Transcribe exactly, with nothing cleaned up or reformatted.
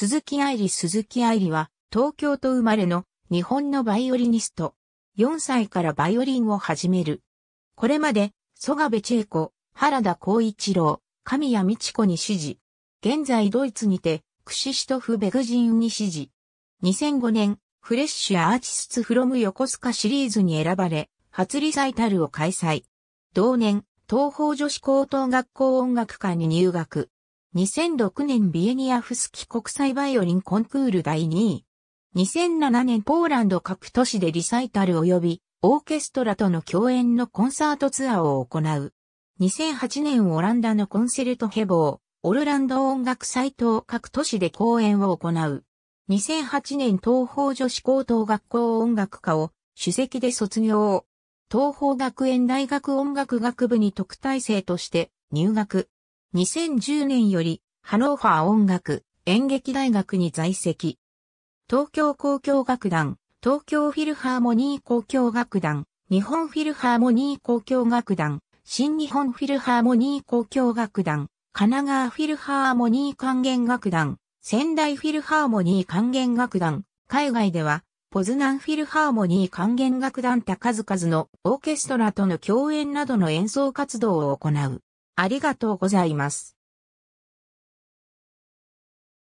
鈴木愛理鈴木愛理は、東京都生まれの日本のバイオリニスト。よんさいからバイオリンを始める。これまで、曽我部千恵子、原田浩一郎、神谷道子に師事。現在ドイツにて、クシシュトフ・ベグジンに師事。にせんごねん、フレッシュアーティスツ・フロム・横須賀シリーズに選ばれ、初リサイタルを開催。同年、東方女子高等学校音楽科に入学。にせんろくねんビエニアフスキ国際バイオリンコンクールだいにい。にせんななねんポーランド各都市でリサイタル及びオーケストラとの共演のコンサートツアーを行う。にせんはちねんオランダのコンセルトヘボー、オルランド音楽祭等各都市で公演を行う。にせんはちねん東方女子高等学校音楽科を首席で卒業。東方学園大学音楽学部に特待生として入学。にせんじゅうねんよりハノーファー音楽演劇大学に在籍。東京交響楽団、東京フィルハーモニー交響楽団、日本フィルハーモニー交響楽団、新日本フィルハーモニー交響楽団、神奈川フィルハーモニー管弦楽団、仙台フィルハーモニー管弦楽団、海外ではポズナンフィルハーモニー管弦楽団他数々のオーケストラとの共演などの演奏活動を行う。ありがとうございます。